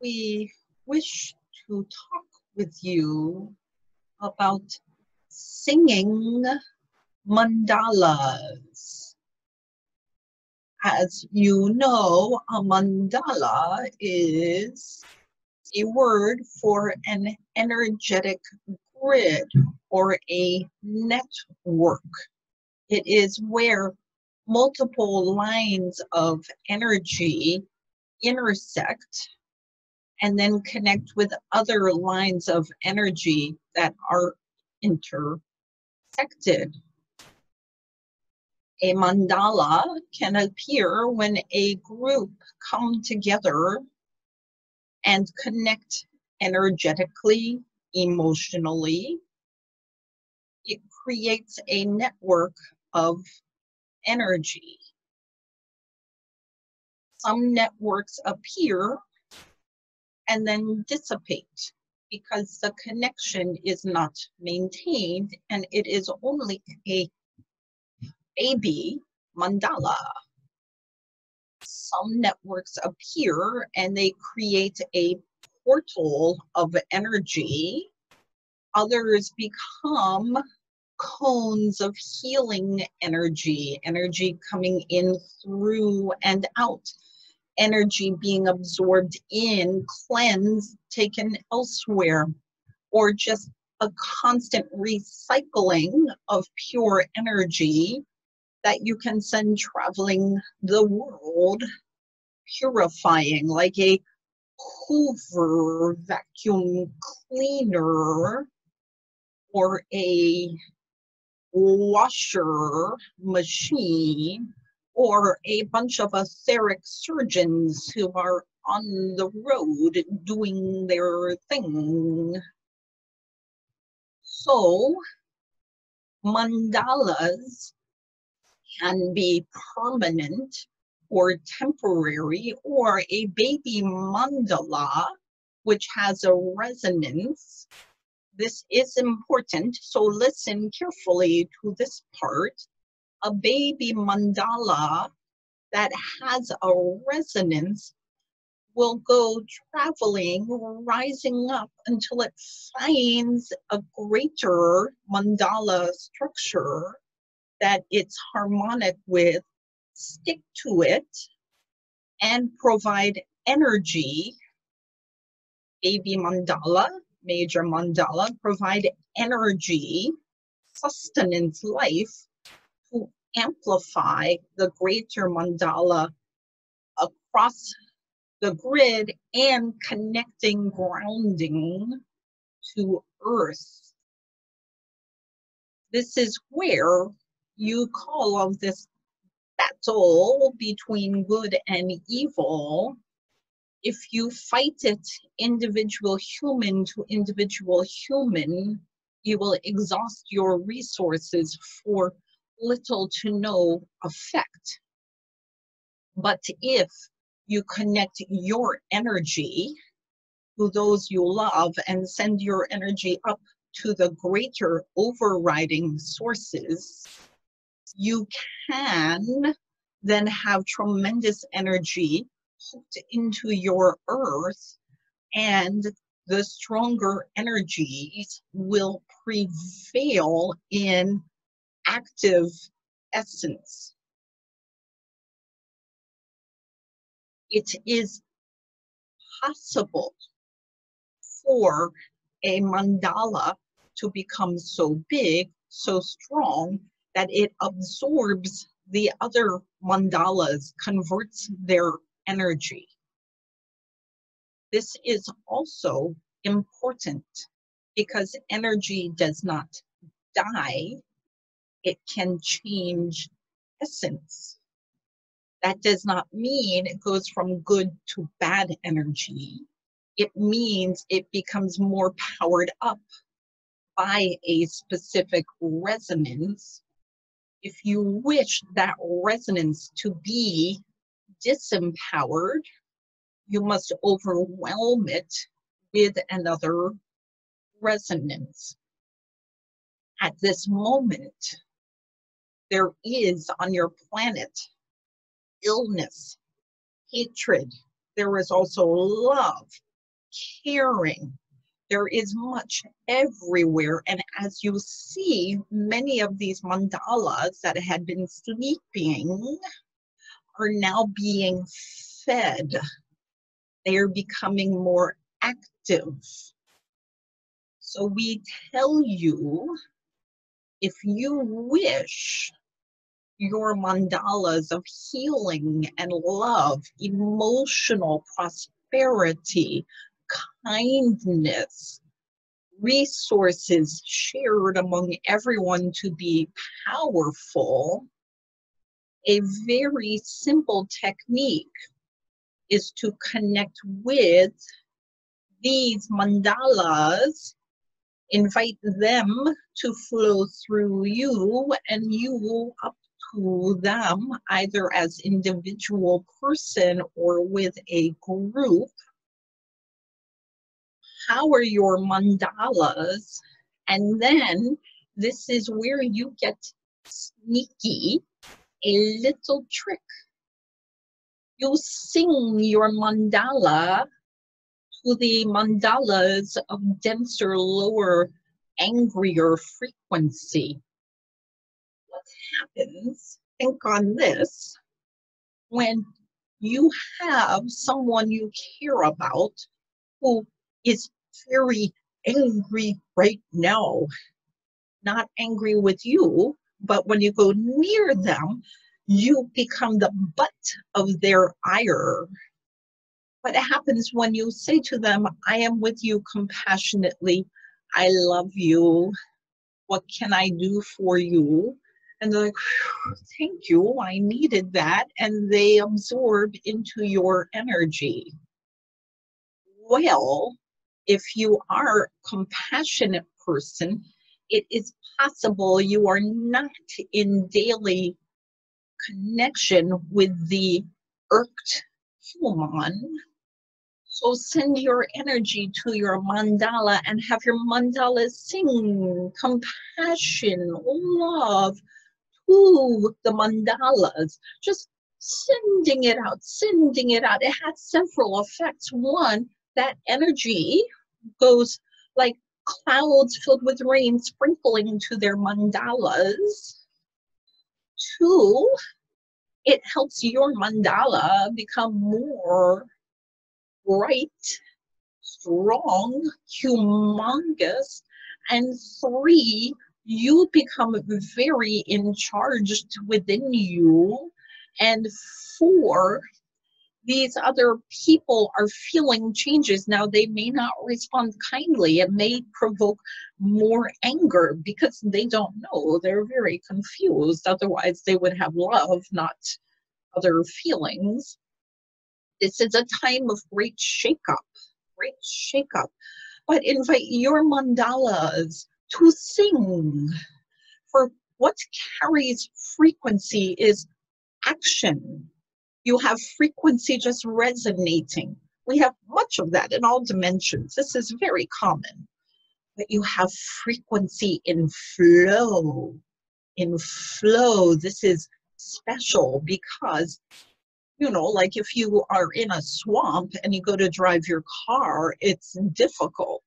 we wish to talk with you about singing mandalas. As you know, a mandala is a word for an energetic grid or a network. It is where multiple lines of energy intersect and then connect with other lines of energy that are intersected. A mandala can appear when a group come together and connect energetically, emotionally. It creates a network of energy. Some networks appear and then dissipate because the connection is not maintained and it is only a baby mandala. Some networks appear and they create a portal of energy. Others become cones of healing energy, energy coming in through and out, energy being absorbed in, cleansed, taken elsewhere, or just a constant recycling of pure energy that you can send traveling the world, purifying like a Hoover vacuum cleaner or a washer machine, or a bunch of etheric surgeons who are on the road doing their thing. So, mandalas can be permanent or temporary, or a baby mandala, which has a resonance. This is important, so listen carefully to this part. A baby mandala that has a resonance will go traveling, rising up until it finds a greater mandala structure that it's harmonic with, stick to it, and provide energy. Baby mandala, major mandala, provide energy, sustenance, life, to amplify the greater mandala across the grid and connecting, grounding to Earth. This is where you call on this battle between good and evil. If you fight it individual human to individual human, you will exhaust your resources for little to no effect. But if you connect your energy to those you love and send your energy up to the greater overriding sources, you can then have tremendous energy hooked into your Earth, and the stronger energies will prevail in active essence. It is possible for a mandala to become so big, so strong, that it absorbs the other mandalas, converts their energy. This is also important because energy does not die. It can change essence. That does not mean it goes from good to bad energy. It means it becomes more powered up by a specific resonance. If you wish that resonance to be disempowered, you must overwhelm it with another resonance. At this moment, there is on your planet illness, hatred. There is also love, caring. There is much everywhere. And as you see, many of these mandalas that had been sleeping are now being fed. They are becoming more active. So we tell you, if you wish your mandalas of healing and love, emotional prosperity, kindness, resources shared among everyone to be powerful, a very simple technique is to connect with these mandalas, invite them to flow through you, and you will up to them either as individual person or with a group. Power your mandalas, and then this is where you get sneaky, a little trick. You sing your mandala to the mandalas of denser, lower, angrier frequency. What happens, think on this, when you have someone you care about who is very angry right now, not angry with you, but when you go near them, you become the butt of their ire. What happens when you say to them, I am with you compassionately, I love you, what can I do for you? And they're like, thank you, I needed that. And they absorb into your energy. Well, if you are a compassionate person, it is possible you are not in daily connection with the irked human. So send your energy to your mandala and have your mandala sing compassion, love to the mandalas. Just sending it out. It has several effects. One, that energy goes like clouds filled with rain sprinkling to their mandalas. Two, it helps your mandala become more bright, strong, humongous. And three, you become very in charge within you. And four, these other people are feeling changes. Now, they may not respond kindly. It may provoke more anger because they don't know. They're very confused. Otherwise, they would have love, not other feelings. This is a time of great shakeup, great shakeup. But invite your mandalas to sing. For what carries frequency is action. You have frequency just resonating. We have much of that in all dimensions. This is very common. But you have frequency in flow. In flow, this is special because, you know, like if you are in a swamp and you go to drive your car, it's difficult.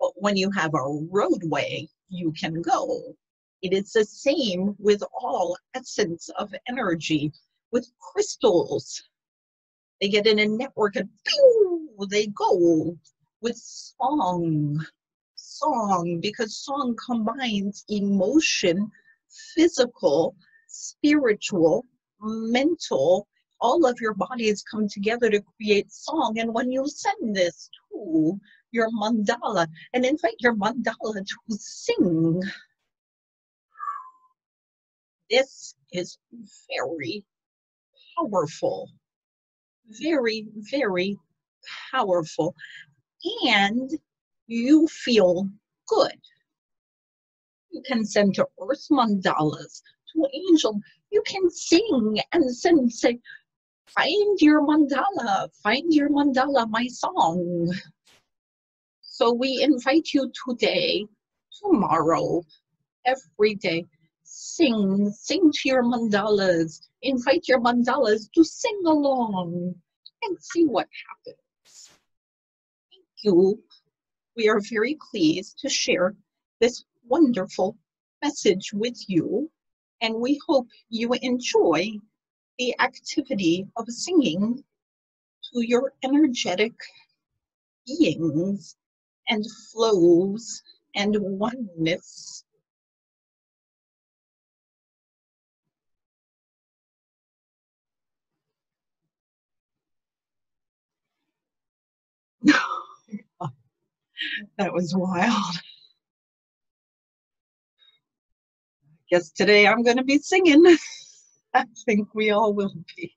But when you have a roadway, you can go. It is the same with all essence of energy. With crystals, they get in a network and pew, they go. With song, because song combines emotion, physical, spiritual, mental, all of your bodies come together to create song. And when you send this to your mandala and invite your mandala to sing, this is very powerful, very, very powerful, and you feel good. You can send to earth mandalas, to angel. You can sing and send, say, find your mandala, my song. So we invite you today, tomorrow, every day. Sing to your mandalas. Invite your mandalas to sing along and see what happens. Thank you, we are very pleased to share this wonderful message with you, and we hope you enjoy the activity of singing to your energetic beings and flows and oneness. That was wild. I guess today I'm going to be singing. I think we all will be.